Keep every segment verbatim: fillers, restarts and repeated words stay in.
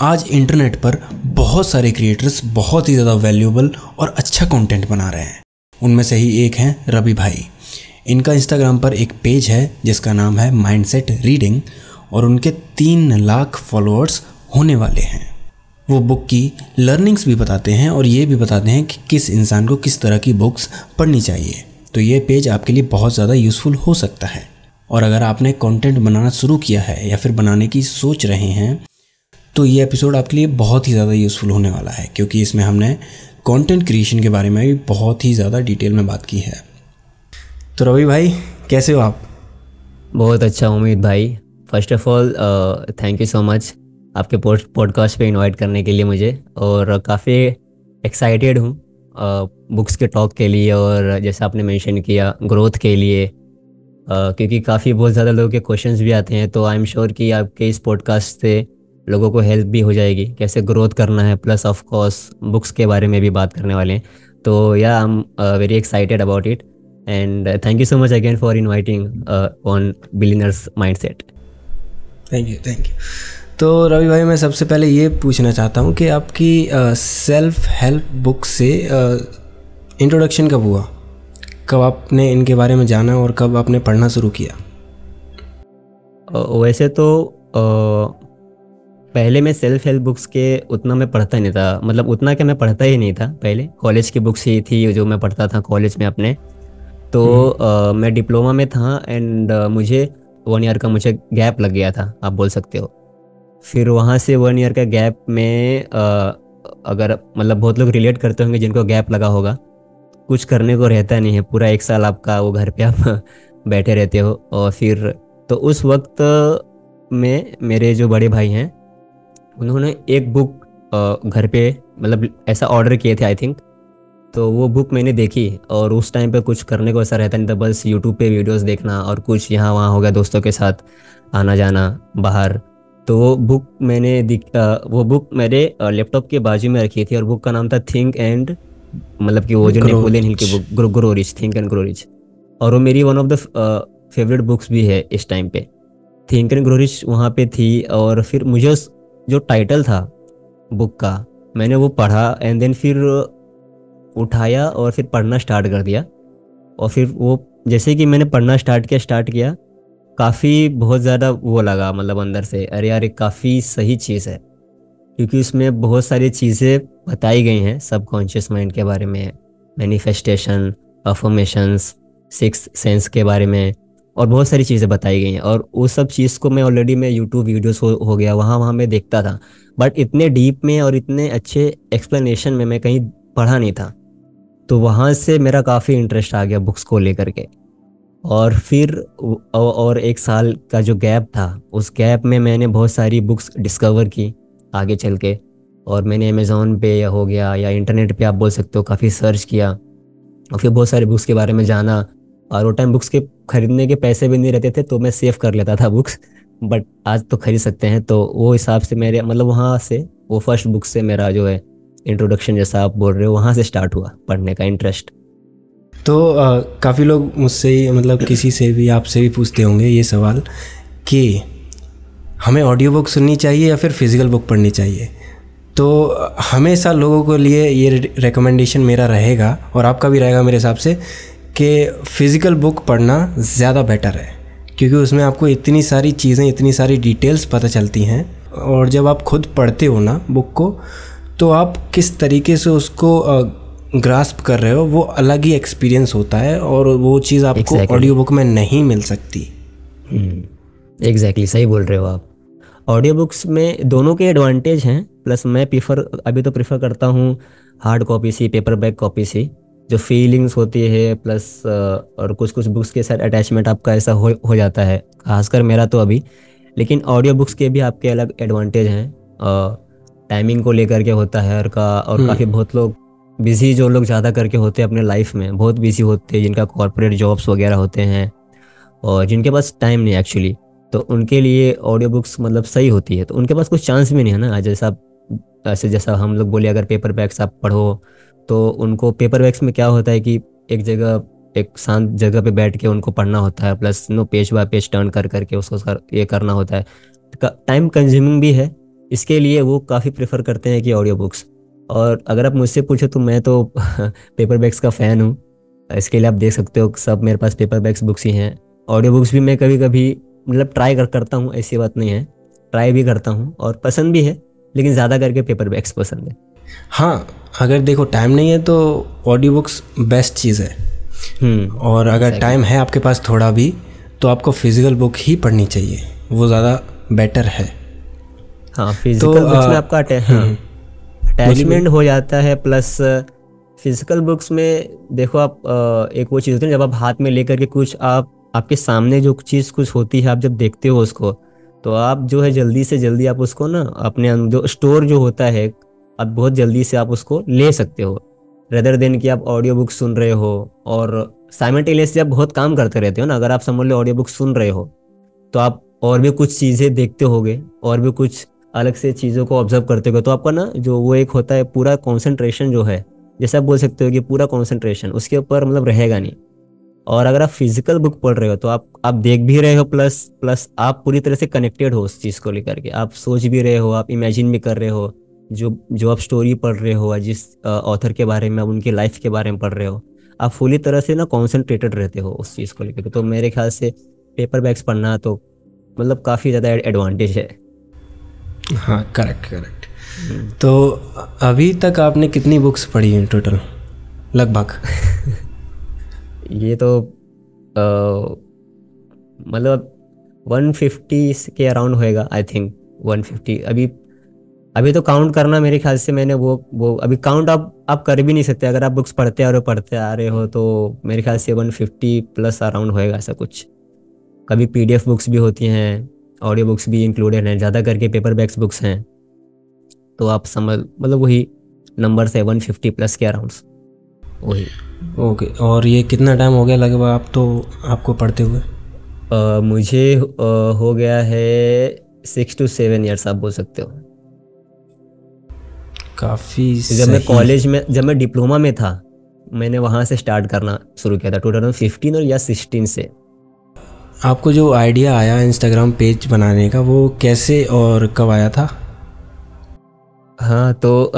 आज इंटरनेट पर बहुत सारे क्रिएटर्स बहुत ही ज़्यादा वैल्यूएबल और अच्छा कंटेंट बना रहे हैं। उनमें से ही एक हैं रवि भाई। इनका इंस्टाग्राम पर एक पेज है जिसका नाम है माइंडसेट रीडिंग और उनके तीन लाख फॉलोअर्स होने वाले हैं। वो बुक की लर्निंग्स भी बताते हैं और ये भी बताते हैं कि किस इंसान को किस तरह की बुक्स पढ़नी चाहिए। तो ये पेज आपके लिए बहुत ज़्यादा यूज़फुल हो सकता है। और अगर आपने कंटेंट बनाना शुरू किया है या फिर बनाने की सोच रहे हैं तो ये एपिसोड आपके लिए बहुत ही ज़्यादा यूज़फुल होने वाला है, क्योंकि इसमें हमने कंटेंट क्रिएशन के बारे में भी बहुत ही ज़्यादा डिटेल में बात की है। तो रवि भाई, कैसे हो आप? बहुत अच्छा उम्मीद भाई। First of all thank you so much आपके पॉडकास्ट पे इनवाइट करने के लिए मुझे, और काफ़ी एक्साइटेड हूँ बुक्स के टॉक के लिए और जैसे आपने मेंशन किया ग्रोथ के लिए, uh, क्योंकि काफ़ी बहुत ज़्यादा लोगों के क्वेश्चंस भी आते हैं। तो आई एम श्योर कि आपके इस पॉडकास्ट से लोगों को हेल्प भी हो जाएगी कैसे ग्रोथ करना है, प्लस ऑफ कोर्स बुक्स के बारे में भी बात करने वाले हैं। तो yeah I am very excited about it and thank you so much again for inviting on billionaires mindset. Thank you thank you. तो रवि भाई, मैं सबसे पहले ये पूछना चाहता हूँ कि आपकी सेल्फ हेल्प बुक से इंट्रोडक्शन कब हुआ, कब आपने इनके बारे में जाना और कब आपने पढ़ना शुरू किया? uh, वैसे तो uh, पहले मैं सेल्फ हेल्प बुक्स के उतना मैं पढ़ता नहीं था, मतलब उतना क्या मैं पढ़ता ही नहीं था। पहले कॉलेज की बुक्स ही थी जो मैं पढ़ता था कॉलेज में अपने। तो uh, मैं डिप्लोमा में था एंड uh, मुझे वन ईयर का मुझे गैप लग गया था आप बोल सकते हो। फिर वहाँ से वन ईयर का गैप में uh, अगर मतलब बहुत लोग रिलेट करते होंगे जिनको गैप लगा होगा, कुछ करने को रहता नहीं है, पूरा एक साल आपका वो घर पे आप बैठे रहते हो। और फिर तो उस वक्त में मेरे जो बड़े भाई हैं उन्होंने एक बुक घर पे मतलब ऐसा ऑर्डर किए थे आई थिंक। तो वो बुक मैंने देखी और उस टाइम पे कुछ करने को ऐसा रहता नहीं था, बस यूट्यूब पे वीडियोस देखना और कुछ यहाँ वहाँ हो गया दोस्तों के साथ आना जाना बाहर। तो वो बुक मैंने वो बुक मेरे लैपटॉप के बाजू में रखी थी और बुक का नाम था थिंक एंड मतलब कि वो जो नेपोलियन हिल की book grow rich, think and grow rich. और वो मेरी one of the favourite books भी है इस टाइम पे। थिंक एंड ग्रो रिच वहाँ पे थी और फिर मुझे जो टाइटल था बुक का मैंने वो पढ़ा एंड देन फिर उठाया और फिर पढ़ना स्टार्ट कर दिया। और फिर वो जैसे कि मैंने पढ़ना स्टार्ट किया स्टार्ट किया काफ़ी बहुत ज़्यादा वो लगा मतलब अंदर से, अरे यार काफ़ी सही चीज़ है, क्योंकि उसमें बहुत सारी चीज़ें बताई गई हैं सबकॉन्शियस माइंड के बारे में, मैनिफेस्टेशन, अफर्मेशंस, सिक्स सेंस के बारे में और बहुत सारी चीज़ें बताई गई हैं। और वो सब चीज़ को मैं ऑलरेडी मैं यूट्यूब वीडियोस हो, हो गया वहाँ वहाँ मैं देखता था, बट इतने डीप में और इतने अच्छे एक्सप्लेनेशन में मैं कहीं पढ़ा नहीं था। तो वहाँ से मेरा काफ़ी इंटरेस्ट आ गया बुक्स को लेकर के। और फिर और एक साल का जो गैप था उस गैप में मैंने बहुत सारी बुक्स डिस्कवर की आगे चल के, और मैंने अमेज़ॉन पे हो गया या इंटरनेट पर आप बोल सकते हो काफ़ी सर्च किया और फिर बहुत सारी बुक्स के बारे में जाना। और वो टाइम बुक्स के ख़रीदने के पैसे भी नहीं रहते थे तो मैं सेव कर लेता था बुक्स, बट आज तो खरीद सकते हैं। तो वो हिसाब से मेरे मतलब वहाँ से वो फर्स्ट बुक से मेरा जो है इंट्रोडक्शन जैसा आप बोल रहे हो वहाँ से स्टार्ट हुआ पढ़ने का इंटरेस्ट। तो काफ़ी लोग मुझसे मतलब किसी से भी आपसे भी पूछते होंगे ये सवाल कि हमें ऑडियो बुक सुननी चाहिए या फिर फिज़िकल बुक पढ़नी चाहिए। तो हमेशा लोगों के लिए ये रिकमेंडेशन मेरा रहेगा और आपका भी रहेगा मेरे हिसाब से कि फ़िज़िकल बुक पढ़ना ज़्यादा बेटर है, क्योंकि उसमें आपको इतनी सारी चीज़ें इतनी सारी डिटेल्स पता चलती हैं। और जब आप खुद पढ़ते हो ना बुक को तो आप किस तरीके से उसको ग्रास्प कर रहे हो वो अलग ही एक्सपीरियंस होता है और वो चीज़ आपको ऑडियो exactly. बुक में नहीं मिल सकती। एग्जैक्टली exactly, सही बोल रहे हो आप। ऑडियो बुक्स में दोनों के एडवांटेज हैं, प्लस मैं प्रीफर अभी तो प्रीफर करता हूँ हार्ड कॉपी से, पेपर बैक कॉपी से जो फीलिंग्स होती है, प्लस और कुछ कुछ बुक्स के साथ अटैचमेंट आपका ऐसा हो हो जाता है खासकर मेरा तो अभी। लेकिन ऑडियो बुक्स के भी आपके अलग एडवांटेज हैं, टाइमिंग को लेकर के होता है और का और काफ़ी बहुत लोग बिजी जो लोग ज़्यादा करके होते हैं अपने लाइफ में बहुत बिजी होते हैं, जिनका कॉर्पोरेट जॉब्स वगैरह होते हैं और जिनके पास टाइम नहीं एक्चुअली, तो उनके लिए ऑडियो बुक्स मतलब सही होती है। तो उनके पास कुछ चांस भी नहीं है ना, जैसा आप ऐसे जैसा हम लोग बोले अगर पेपर बैक्स आप पढ़ो तो उनको पेपर बैक्स में क्या होता है कि एक जगह एक शांत जगह पे बैठ के उनको पढ़ना होता है, plus no page by page turn कर करके उसको ये करना होता है, टाइम कंज्यूमिंग भी है इसके लिए वो काफ़ी प्रेफर करते हैं कि ऑडियो बुक्स। और अगर आप मुझसे पूछो तो मैं तो पेपर बैग्स का फ़ैन हूँ। इसके लिए आप देख सकते हो सब मेरे पास पेपर बैग्स बुक्स ही हैं। ऑडियो बुक्स भी मैं कभी कभी मतलब ट्राई कर करता हूँ, ऐसी बात नहीं है, ट्राई भी करता हूँ और पसंद भी है, लेकिन ज़्यादा करके पेपर बैग्स पसंद है। हाँ, अगर देखो टाइम नहीं है तो ऑडियो बुक्स बेस्ट चीज़ है, और अगर टाइम है आपके पास थोड़ा भी तो आपको फिजिकल बुक ही पढ़नी चाहिए, वो ज़्यादा बेटर है। हाँ, फिजिकल तो, बुक्स में आपका अटैचमेंट हो जाता है, प्लस फिजिकल बुक्स में देखो आप आ, एक वो चीज़ होती है जब आप हाथ में लेकर के कुछ आप आपके सामने जो चीज़ कुछ होती है, आप जब देखते हो उसको तो आप जो है जल्दी से जल्दी आप उसको ना अपने जो स्टोर जो होता है आप बहुत जल्दी से आप उसको ले सकते हो, रेदर देन कि आप ऑडियो बुक सुन रहे हो और साइमल्टेनियसली आप बहुत काम करते रहते हो ना। अगर आप समझ लो ऑडियो बुक सुन रहे हो तो आप और भी कुछ चीज़ें देखते होगे और भी कुछ अलग से चीज़ों को ऑब्जर्व करते हो, तो आपका ना जो वो एक होता है पूरा कॉन्सेंट्रेशन जो है, जैसे आप बोल सकते हो कि पूरा कॉन्सेंट्रेशन उसके ऊपर मतलब रहेगा नहीं। और अगर आप फिजिकल बुक पढ़ रहे हो तो आप आप देख भी रहे हो, प्लस प्लस आप पूरी तरह से कनेक्टेड हो उस चीज़ को लेकर के, आप सोच भी रहे हो, आप इमेजिन भी कर रहे हो जो जो आप स्टोरी पढ़ रहे हो, जिस ऑथर के बारे में आप उनकी लाइफ के बारे में पढ़ रहे हो, आप फुली तरह से ना कॉन्सेंट्रेटेड रहते हो उस चीज़ को लेकर। तो मेरे ख्याल से पेपर बैग्स पढ़ना तो मतलब काफ़ी ज़्यादा एडवांटेज है। हाँ, करेक्ट करेक्ट। तो अभी तक आपने कितनी बुक्स पढ़ी हैं टोटल लगभग? ये तो मतलब एक सौ पचास के अराउंड होएगा, आई थिंक एक सौ पचास। अभी अभी तो काउंट करना मेरे ख्याल से मैंने वो वो अभी काउंट आप आप कर भी नहीं सकते, अगर आप बुक्स पढ़ते और पढ़ते आ रहे हो तो मेरे ख्याल से एक सौ पचास प्लस अराउंड होएगा ऐसा कुछ। कभी पीडीएफ बुक्स भी होती हैं, ऑडियो बुक्स भी इंक्लूडेड हैं, ज़्यादा करके पेपर बैक्स बुक्स हैं, तो आप समझ मतलब वही नंबर से एक सौ पचास प्लस के अराउंड्स वही। ओके, और ये कितना टाइम हो गया लगभग आप तो आपको पढ़ते हुए? आ, मुझे आ, हो गया है सिक्स टू सेवन ईयर्स आप बोल सकते हो। काफ़ी। जब मैं कॉलेज में जब मैं डिप्लोमा में था मैंने वहाँ से स्टार्ट करना शुरू किया था टू थाउजेंड फिफ्टीन और या सिक्सटीन से। आपको जो आइडिया आया इंस्टाग्राम पेज बनाने का वो कैसे और कब आया था? हाँ, तो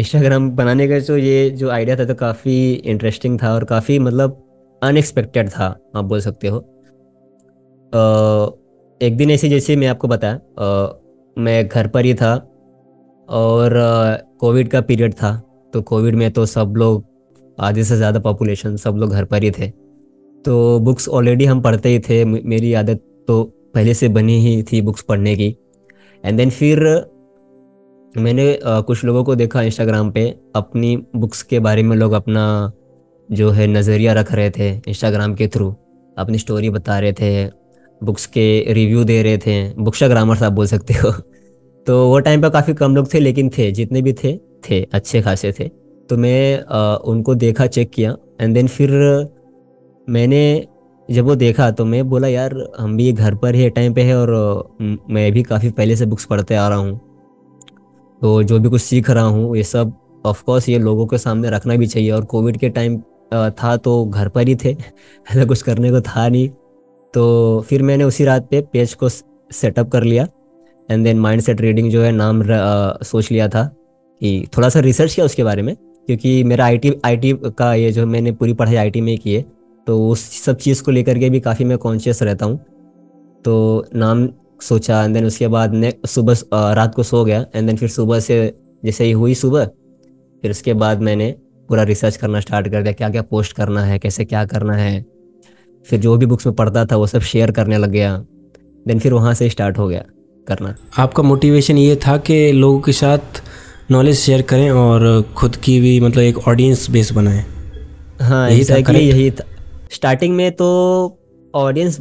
इंस्टाग्राम बनाने का जो ये जो आइडिया था तो काफ़ी इंटरेस्टिंग था और काफ़ी मतलब अनएक्सपेक्टेड था आप बोल सकते हो। आ, एक दिन ऐसे जैसे मैं आपको बताया आ, मैं घर पर ही था और कोविड का पीरियड था, तो कोविड में तो सब लोग आधे से ज़्यादा पॉपुलेशन सब लोग घर पर ही थे, तो बुक्स ऑलरेडी हम पढ़ते ही थे, मेरी आदत तो पहले से बनी ही थी बुक्स पढ़ने की। एंड देन फिर मैंने आ, कुछ लोगों को देखा इंस्टाग्राम पे अपनी बुक्स के बारे में, लोग अपना जो है नज़रिया रख रहे थे इंस्टाग्राम के थ्रू, अपनी स्टोरी बता रहे थे, बुक्स के रिव्यू दे रहे थे, बुक्शा ग्रामर्स आप बोल सकते हो। तो वो टाइम पर काफ़ी कम लोग थे, लेकिन थे, जितने भी थे थे अच्छे खासे थे। तो मैं आ, उनको देखा, चेक किया, एंड देन फिर मैंने जब वो देखा तो मैं बोला यार हम भी घर पर ही टाइम पे है और मैं भी काफ़ी पहले से बुक्स पढ़ते आ रहा हूँ, तो जो भी कुछ सीख रहा हूँ ये सब ऑफ कोर्स ये लोगों के सामने रखना भी चाहिए। और कोविड के टाइम था तो घर पर ही थे, ऐसा कुछ करने को था नहीं, तो फिर मैंने उसी रात पे पेज को सेटअप कर लिया एंड देन माइंडसेट रीडिंग जो है नाम आ, सोच लिया था कि थोड़ा सा रिसर्च किया उसके बारे में, क्योंकि मेरा आईटी आईटी का ये जो मैंने पूरी पढ़ाई आईटी में की है, तो उस सब चीज़ को लेकर के भी काफ़ी मैं कॉन्शियस रहता हूँ। तो नाम सोचा एंड देन उसके बाद ने सुबह रात को सो गया एंड देन फिर सुबह से जैसे ही हुई सुबह, फिर उसके बाद मैंने पूरा रिसर्च करना स्टार्ट कर दिया, क्या क्या पोस्ट करना है, कैसे क्या करना है, फिर जो भी बुक्स में पढ़ता था वो सब शेयर करने लग गया, देन फिर वहाँ से स्टार्ट हो गया करना। आपका मोटिवेशन ये था कि लोगों के साथ नॉलेज शेयर करें और ख़ुद की भी मतलब एक ऑडियंस बेस बनाएं? हाँ, एग्जैक्टली यही था। स्टार्टिंग में तो ऑडियंस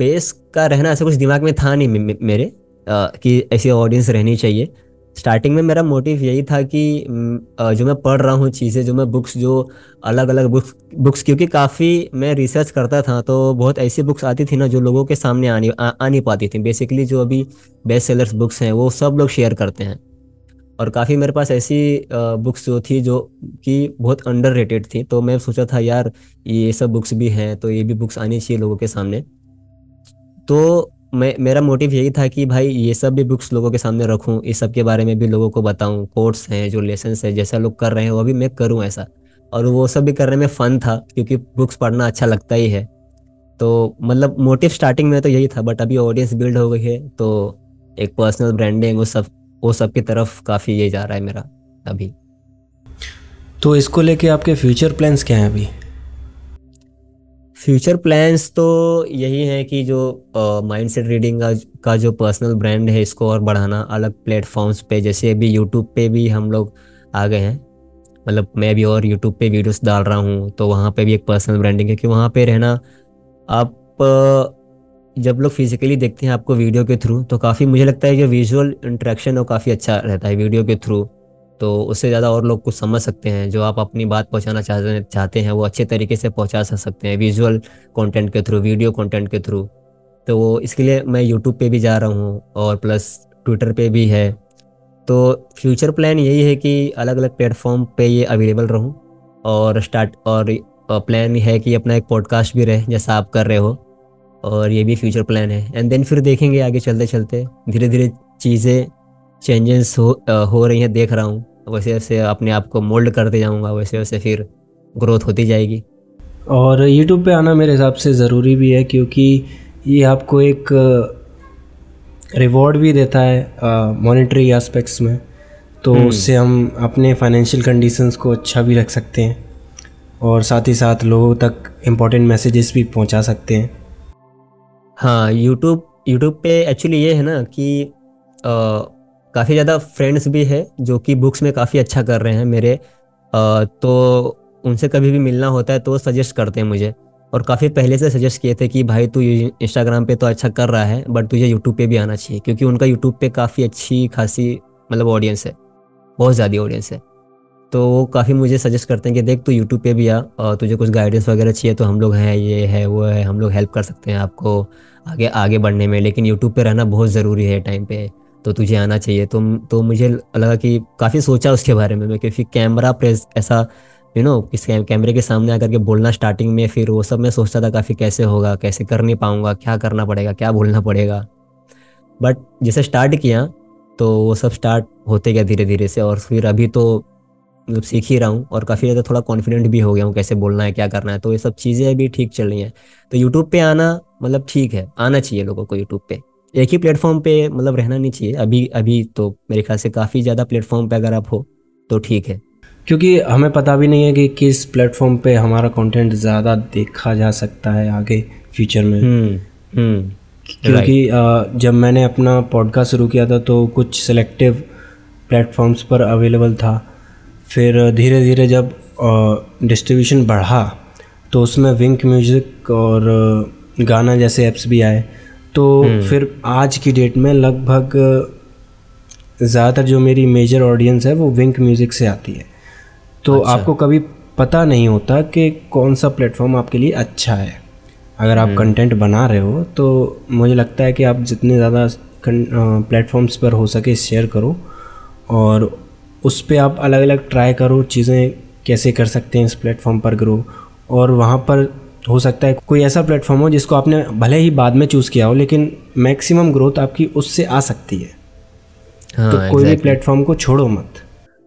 बेस का रहना ऐसा कुछ दिमाग में था नहीं मेरे आ, कि ऐसी ऑडियंस रहनी चाहिए। स्टार्टिंग में मेरा मोटिव यही था कि आ, जो मैं पढ़ रहा हूँ चीज़ें, जो मैं बुक्स जो अलग अलग बुक्स बुक्स क्योंकि काफ़ी मैं रिसर्च करता था तो बहुत ऐसी बुक्स आती थी ना जो लोगों के सामने आनी आ, आ नहीं पाती थी। बेसिकली जो अभी बेस्ट सेलर्स बुक्स हैं वो सब लोग शेयर करते हैं, और काफ़ी मेरे पास ऐसी बुक्स जो थी जो कि बहुत अंडररेटेड थी, तो मैं सोचा था यार ये सब बुक्स भी हैं तो ये भी बुक्स आनी चाहिए लोगों के सामने। तो मैं मेरा मोटिव यही था कि भाई ये सब भी बुक्स लोगों के सामने रखूं, इस सब के बारे में भी लोगों को बताऊं, कोर्स हैं जो लेसन्स हैं जैसा लोग कर रहे हैं वो भी मैं करूं ऐसा। और वो सब भी करने में फ़न था क्योंकि बुक्स पढ़ना अच्छा लगता ही है। तो मतलब मोटिव स्टार्टिंग में तो यही था, बट अभी ऑडियंस बिल्ड हो गई है तो एक पर्सनल ब्रांडिंग वो सब वो सब की तरफ काफ़ी ये जा रहा है मेरा अभी। तो इसको लेके आपके फ्यूचर प्लान्स क्या हैं अभी? फ्यूचर प्लान्स तो यही है कि जो माइंडसेट uh, रीडिंग का, का जो पर्सनल ब्रांड है इसको और बढ़ाना, अलग प्लेटफॉर्म्स पे जैसे अभी यूट्यूब पे भी हम लोग आ गए हैं। मतलब मैं अभी और यूट्यूब पे वीडियोस डाल रहा हूँ तो वहाँ पे भी एक पर्सनल ब्रांडिंग है, क्योंकि वहाँ पे रहना आप uh, जब लोग फिजिकली देखते हैं आपको वीडियो के थ्रू तो काफ़ी मुझे लगता है जो विजुअल इंट्रैक्शन वो काफ़ी अच्छा रहता है वीडियो के थ्रू। तो उससे ज़्यादा और लोग कुछ समझ सकते हैं, जो आप अपनी बात पहुंचाना चाहते चाहते हैं वो अच्छे तरीके से पहुंचा सकते हैं विजुअल कंटेंट के थ्रू, वीडियो कंटेंट के थ्रू। तो वो इसके लिए मैं यूट्यूब पे भी जा रहा हूँ और प्लस ट्विटर पे भी है। तो फ्यूचर प्लान यही है कि अलग अलग प्लेटफॉर्म पे ये अवेलेबल रहूँ और स्टार्ट और प्लान है कि अपना एक पॉडकास्ट भी रहे जैसा आप कर रहे हो, और ये भी फ्यूचर प्लान है। एंड देन फिर देखेंगे आगे चलते चलते धीरे धीरे चीज़ें चेंजेस हो हो रही हैं, देख रहा हूँ वैसे वैसे अपने आप को मोल्ड करते जाऊँगा, वैसे वैसे फिर ग्रोथ होती जाएगी। और यूट्यूब पे आना मेरे हिसाब से ज़रूरी भी है क्योंकि ये आपको एक रिवॉर्ड भी देता है मॉनेटरी एस्पेक्ट्स में, तो उससे हम अपने फाइनेंशियल कंडीशंस को अच्छा भी रख सकते हैं और साथ ही साथ लोगों तक इम्पोर्टेंट मैसेजेस भी पहुँचा सकते हैं। हाँ, यूट्यूब यूट्यूब पे एक्चुअली ये है ना कि आ, काफ़ी ज़्यादा फ्रेंड्स भी है जो कि बुक्स में काफ़ी अच्छा कर रहे हैं मेरे, आ, तो उनसे कभी भी मिलना होता है तो सजेस्ट करते हैं मुझे, और काफ़ी पहले से सजेस्ट किए थे कि भाई तू इंस्टाग्राम पे तो अच्छा कर रहा है बट तुझे यूट्यूब पे भी आना चाहिए, क्योंकि उनका यूट्यूब पे काफ़ी अच्छी खासी मतलब ऑडियंस है, बहुत ज़्यादा ऑडियंस है। तो वो काफ़ी मुझे सजेस्ट करते हैं कि देख तू यूट्यूब पे भी आ, और तुझे कुछ गाइडेंस वगैरह चाहिए तो हम लोग हैं, ये है वो है, हम लोग हेल्प कर सकते हैं आपको आगे आगे बढ़ने में, लेकिन यूट्यूब पे रहना बहुत ज़रूरी है टाइम पे, तो तुझे आना चाहिए। तो तो मुझे लगा कि काफ़ी सोचा उसके बारे में मैं, क्योंकि कैमरा प्रेस ऐसा यू नो किस कैमरे के सामने आकर के बोलना स्टार्टिंग में, फिर वो सब मैं सोचता था काफ़ी कैसे होगा, कैसे कर नहीं पाऊँगा, क्या करना पड़ेगा, क्या बोलना पड़ेगा। बट जैसे स्टार्ट किया तो वो सब स्टार्ट होते गया धीरे धीरे से, और फिर अभी तो मतलब सीख ही रहा हूँ और काफ़ी ज़्यादा थोड़ा कॉन्फिडेंट भी हो गया हूँ कैसे बोलना है, क्या करना है। तो ये सब चीज़ें भी ठीक चल रही हैं। तो यूट्यूब पर आना मतलब ठीक है, आना चाहिए लोगों को यूट्यूब पर, एक ही प्लेटफॉर्म पे मतलब रहना नहीं चाहिए अभी अभी तो मेरे ख्याल से। काफ़ी ज़्यादा प्लेटफॉर्म पे अगर आप हो तो ठीक है, क्योंकि हमें पता भी नहीं है कि किस प्लेटफॉर्म पे हमारा कंटेंट ज़्यादा देखा जा सकता है आगे फ्यूचर में। हुँ, हुँ, क्योंकि आ, जब मैंने अपना पॉडकास्ट शुरू किया था तो कुछ सिलेक्टिव प्लेटफॉर्म्स पर अवेलेबल था, फिर धीरे धीरे जब डिस्ट्रीब्यूशन बढ़ा तो उसमें विंक म्यूज़िक और गाना जैसे ऐप्स भी आए, तो फिर आज की डेट में लगभग ज़्यादातर जो मेरी मेजर ऑडियंस है वो विंक म्यूज़िक से आती है। तो अच्छा। आपको कभी पता नहीं होता कि कौन सा प्लेटफॉर्म आपके लिए अच्छा है। अगर आप कंटेंट बना रहे हो तो मुझे लगता है कि आप जितने ज़्यादा प्लेटफॉर्म्स पर हो सके शेयर करो और उस पर आप अलग अलग ट्राई करो चीज़ें कैसे कर सकते हैं इस प्लेटफॉर्म पर ग्रो, और वहाँ पर हो सकता है कोई ऐसा प्लेटफॉर्म हो जिसको आपने भले ही बाद में चूज़ किया हो लेकिन मैक्सिमम ग्रोथ आपकी उससे आ सकती है। हाँ, तो exactly. कोई भी प्लेटफॉर्म को छोड़ो मत।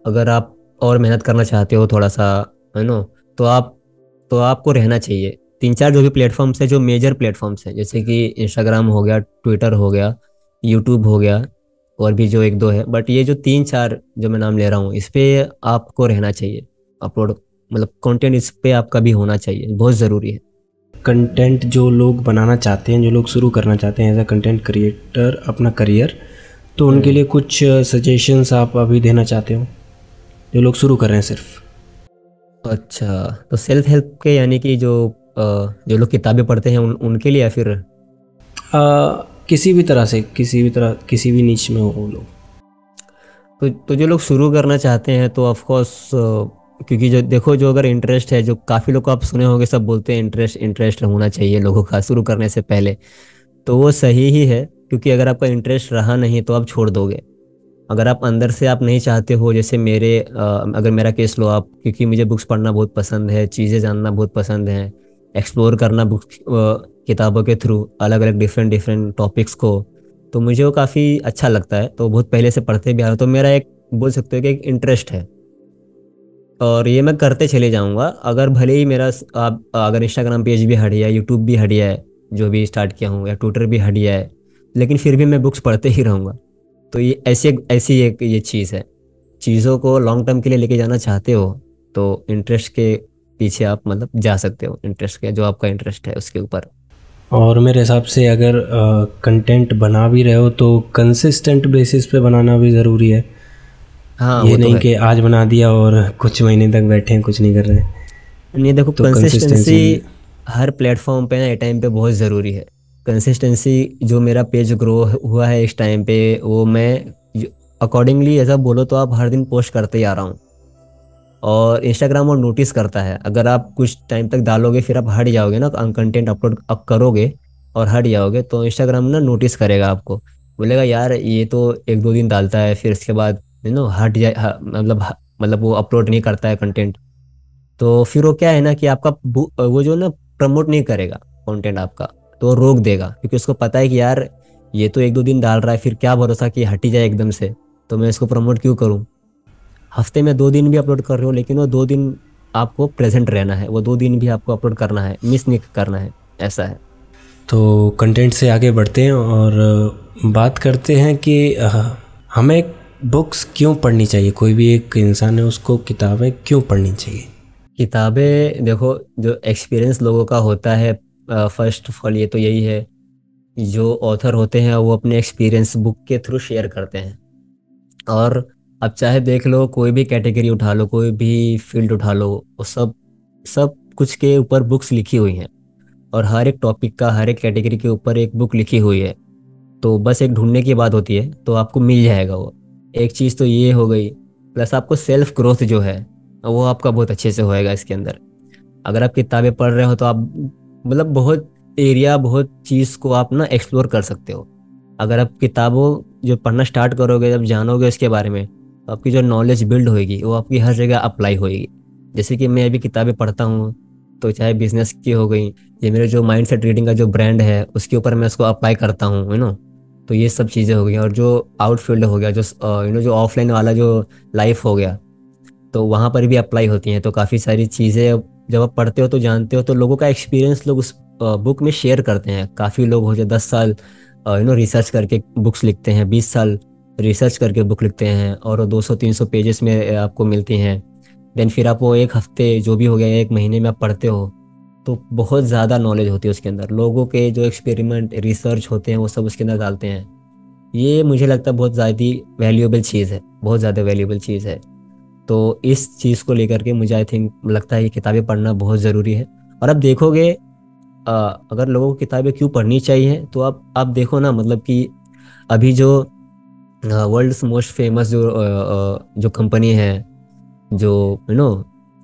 अगर आप और मेहनत करना चाहते हो थोड़ा सा है नो, तो आप तो आपको रहना चाहिए तीन चार जो भी प्लेटफॉर्म्स है, जो मेजर प्लेटफॉर्म्स हैं जैसे कि इंस्टाग्राम हो गया, ट्विटर हो गया, यूट्यूब हो गया, और भी जो एक दो है, बट ये जो तीन चार जो मैं नाम ले रहा हूँ इस पर आपको रहना चाहिए। अपलोड मतलब कंटेंट इस पर आपका भी होना चाहिए, बहुत ज़रूरी है। कंटेंट जो लोग बनाना चाहते हैं, जो लोग शुरू करना चाहते हैं एज अ कंटेंट क्रिएटर अपना करियर, तो उनके लिए कुछ सजेशंस आप अभी देना चाहते हो जो लोग शुरू कर रहे हैं सिर्फ? अच्छा, तो सेल्फ हेल्प के यानी कि जो जो लोग किताबें पढ़ते हैं उन, उनके लिए या फिर आ, किसी भी तरह से किसी भी तरह किसी भी नीच में हो वो लोग, तो, तो जो लोग शुरू करना चाहते हैं तो ऑफकोर्स, क्योंकि जो देखो जो अगर इंटरेस्ट है, जो काफ़ी लोग को आप सुने होंगे सब बोलते हैं इंटरेस्ट इंटरेस्ट होना चाहिए लोगों का शुरू करने से पहले, तो वो सही ही है। क्योंकि अगर आपका इंटरेस्ट रहा नहीं तो आप छोड़ दोगे। अगर आप अंदर से आप नहीं चाहते हो, जैसे मेरे आ, अगर मेरा केस लो आप, क्योंकि मुझे बुक्स पढ़ना बहुत पसंद है, चीज़ें जानना बहुत पसंद है, एक्सप्लोर करना बुक्स किताबों के थ्रू अलग अलग डिफरेंट डिफरेंट टॉपिक्स को, तो मुझे वो काफ़ी अच्छा लगता है। तो बहुत पहले से पढ़ते भी आ रहा हूँ, तो मेरा एक बोल सकते हो कि एक इंटरेस्ट है और ये मैं करते चले जाऊँगा। अगर भले ही मेरा आप अगर इंस्टाग्राम पेज भी हट गया, यूट्यूब भी हट गया है जो भी स्टार्ट किया हूँ, या ट्विटर भी हट गया है, लेकिन फिर भी मैं बुक्स पढ़ते ही रहूँगा। तो ये ऐसी ऐसी एक ये चीज़ है, चीज़ों को लॉन्ग टर्म के लिए लेके जाना चाहते हो तो इंटरेस्ट के पीछे आप मतलब जा सकते हो, इंटरेस्ट के जो आपका इंटरेस्ट है उसके ऊपर। और मेरे हिसाब से अगर कंटेंट बना भी रहे हो तो कंसिस्टेंट बेसिस पे बनाना भी ज़रूरी है। हाँ, ये नहीं तो कि आज बना दिया और कुछ महीने तक बैठे हैं कुछ नहीं कर रहे हैं। नहीं देखो, तो कंसिस्टेंसी हर प्लेटफॉर्म पे ना ये टाइम पे बहुत ज़रूरी है। कंसिस्टेंसी जो मेरा पेज ग्रो हुआ है इस टाइम पे, वो मैं अकॉर्डिंगली ऐसा बोलो तो आप हर दिन पोस्ट करते ही आ रहा हूँ। और इंस्टाग्राम और नोटिस करता है, अगर आप कुछ टाइम तक डालोगे फिर आप हट जाओगे ना, कंटेंट अपलोड आप करोगे और हट जाओगे तो इंस्टाग्राम ना नोटिस करेगा आपको, बोलेगा यार ये तो एक दो दिन डालता है फिर इसके बाद यू नो हट जाए, मतलब मतलब वो अपलोड नहीं करता है कंटेंट। तो फिर वो क्या है ना कि आपका वो जो ना प्रमोट नहीं करेगा कंटेंट आपका, तो रोक देगा, क्योंकि उसको पता है कि यार ये तो एक दो दिन डाल रहा है, फिर क्या भरोसा कि हट ही जाए एकदम से, तो मैं इसको प्रमोट क्यों करूँ। हफ्ते में दो दिन भी अपलोड कर रहे हो, लेकिन वो दो दिन आपको प्रेजेंट रहना है, वो दो दिन भी आपको अपलोड करना है, मिस नहीं करना है, ऐसा है। तो कंटेंट से आगे बढ़ते हैं और बात करते हैं कि हमें बुक्स क्यों पढ़नी चाहिए, कोई भी एक इंसान है उसको किताबें क्यों पढ़नी चाहिए। किताबें देखो जो एक्सपीरियंस लोगों का होता है, फर्स्ट ऑफ ऑल ये तो यही है, जो ऑथर होते हैं वो अपने एक्सपीरियंस बुक के थ्रू शेयर करते हैं। और अब चाहे देख लो कोई भी कैटेगरी उठा लो, कोई भी फील्ड उठा लो, वो सब सब कुछ के ऊपर बुक्स लिखी हुई हैं और हर एक टॉपिक का हर एक कैटेगरी के ऊपर एक बुक लिखी हुई है। तो बस एक ढूंढने की बात होती है, तो आपको मिल जाएगा वो। एक चीज़ तो ये हो गई, प्लस आपको सेल्फ ग्रोथ जो है वो आपका बहुत अच्छे से होएगा इसके अंदर। अगर आप किताबें पढ़ रहे हो तो आप मतलब बहुत एरिया बहुत चीज़ को आप ना एक्सप्लोर कर सकते हो। अगर आप किताबों जो पढ़ना स्टार्ट करोगे, जब जानोगे उसके बारे में, तो आपकी जो नॉलेज बिल्ड होएगी वो आपकी हर जगह अप्लाई होएगी। जैसे कि मैं अभी किताबें पढ़ता हूँ तो चाहे बिजनेस की हो गई, ये मेरे जो माइंड सेट रीडिंग का जो ब्रांड है उसके ऊपर मैं उसको अप्लाई करता हूँ, यू नो, तो ये सब चीज़ें हो गई। और जो आउटफील्ड हो गया, जो यू नो जो ऑफलाइन वाला जो लाइफ हो गया, तो वहाँ पर भी अप्लाई होती हैं। तो काफ़ी सारी चीज़ें जब आप पढ़ते हो तो जानते हो, तो लोगों का एक्सपीरियंस लोग उस बुक में शेयर करते हैं। काफ़ी लोग हो जाए दस साल यू नो रिसर्च करके बुक्स लिखते हैं, बीस साल रिसर्च करके बुक लिखते हैं और वो दो सौ तीन सौ पेजेस में आपको मिलती हैं। देन फिर आप वो एक हफ्ते जो भी हो गया एक महीने में आप पढ़ते हो तो बहुत ज़्यादा नॉलेज होती है उसके अंदर। लोगों के जो एक्सपेरिमेंट रिसर्च होते हैं वो सब उसके अंदर डालते हैं। ये मुझे लगता है बहुत ज़्यादा वैल्यूएबल चीज़ है, बहुत ज़्यादा वैल्यूएबल चीज़ है। तो इस चीज़ को लेकर के मुझे आई थिंक लगता है कि किताबें पढ़ना बहुत ज़रूरी है। और आप देखोगे अगर लोगों को किताबें क्यों पढ़नी चाहिए, तो आप आप देखो ना, मतलब कि अभी जो वर्ल्ड्स मोस्ट फेमस जो जो कंपनी है, जो यू नो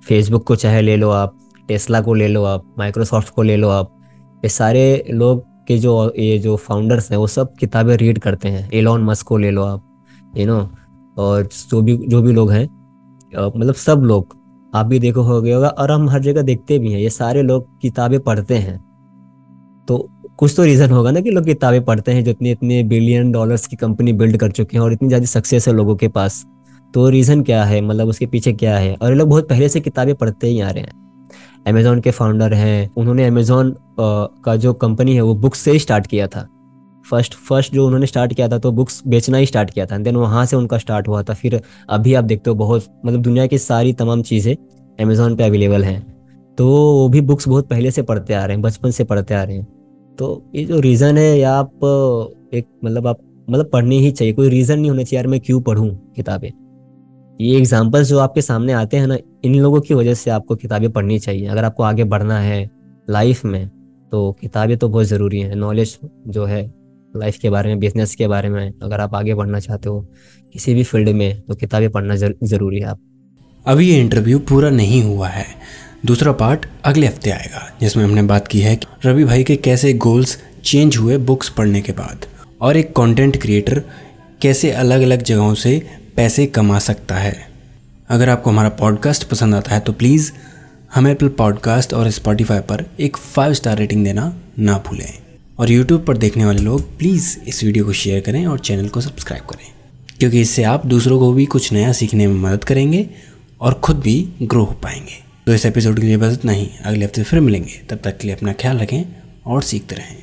फेसबुक को चाहे ले लो आप, टेस्ला को ले लो आप, माइक्रोसॉफ्ट को ले लो आप, ये सारे लोग के जो ये जो फाउंडर्स हैं वो सब किताबें रीड करते हैं। एलॉन मस्क को ले लो आप, यू नो, और जो भी जो भी लोग हैं, मतलब सब लोग आप भी देखो हो गया होगा और हम हर जगह देखते भी हैं, ये सारे लोग किताबें पढ़ते हैं। तो कुछ तो रीज़न होगा ना कि लोग किताबें पढ़ते हैं, जो इतने इतने बिलियन डॉलर्स की कंपनी बिल्ड कर चुके हैं और इतनी ज़्यादा सक्सेस है लोगों के पास, तो रीज़न क्या है, मतलब उसके पीछे क्या है। और ये लोग बहुत पहले से किताबें पढ़ते ही आ रहे हैं। अमेज़ॉन के फाउंडर हैं, उन्होंने अमेज़ॉन का जो कंपनी है वो बुक्स से ही स्टार्ट किया था। फर्स्ट फर्स्ट जो उन्होंने स्टार्ट किया था तो बुक्स बेचना ही स्टार्ट किया था, देन वहाँ से उनका स्टार्ट हुआ था। फिर अभी आप देखते हो बहुत मतलब दुनिया की सारी तमाम चीज़ें अमेज़ॉन पे अवेलेबल हैं, तो वो भी बुक्स बहुत पहले से पढ़ते आ रहे हैं, बचपन से पढ़ते आ रहे हैं। तो ये जो रीज़न है, या आप एक मतलब आप मतलब पढ़नी ही चाहिए, कोई रीज़न नहीं होना चाहिए यार मैं क्यों पढ़ूँ किताबें। ये एग्जाम्पल्स जो आपके सामने आते हैं ना, इन लोगों की वजह से आपको किताबें पढ़नी चाहिए। अगर आपको आगे बढ़ना है लाइफ में तो किताबें तो बहुत ज़रूरी हैं। नॉलेज जो है लाइफ के बारे में, बिजनेस के बारे में, अगर आप आगे बढ़ना चाहते हो किसी भी फील्ड में तो किताबें पढ़ना ज़रूरी है। आप अभी ये इंटरव्यू पूरा नहीं हुआ है, दूसरा पार्ट अगले हफ्ते आएगा जिसमें हमने बात की है कि रवि भाई के कैसे गोल्स चेंज हुए बुक्स पढ़ने के बाद, और एक कंटेंट क्रिएटर कैसे अलग अलग जगहों से पैसे कमा सकता है। अगर आपको हमारा पॉडकास्ट पसंद आता है तो प्लीज़ हमें एप्पल पॉडकास्ट और स्पॉटिफाई पर एक फाइव स्टार रेटिंग देना ना भूलें। और यूट्यूब पर देखने वाले लोग प्लीज़ इस वीडियो को शेयर करें और चैनल को सब्सक्राइब करें, क्योंकि इससे आप दूसरों को भी कुछ नया सीखने में मदद करेंगे और खुद भी ग्रो हो पाएंगे। तो इस एपिसोड के लिए बस इतना ही, अगले हफ्ते फिर मिलेंगे। तब तक के लिए अपना ख्याल रखें और सीखते रहें।